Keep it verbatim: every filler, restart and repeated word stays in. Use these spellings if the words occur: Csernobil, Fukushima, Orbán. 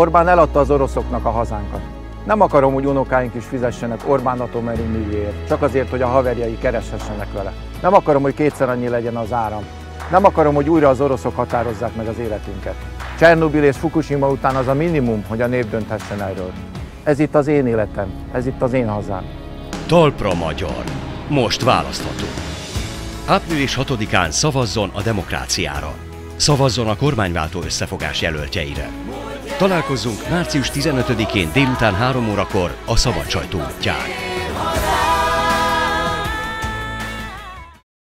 Orbán eladta az oroszoknak a hazánkat. Nem akarom, hogy unokáink is fizessenek Orbán atomerőművéért, csak azért, hogy a haverjai kereshessenek vele. Nem akarom, hogy kétszer annyi legyen az áram. Nem akarom, hogy újra az oroszok határozzák meg az életünket. Csernobil és Fukushima után az a minimum, hogy a nép dönthessen erről. Ez itt az én életem, ez itt az én hazám. Talpra magyar. Most választható. április hatodikán szavazzon a demokráciára. Szavazzon a kormányváltó összefogás jelöltjeire. Találkozzunk március tizenötödikén délután három órakor a Szabad Sajtó útján.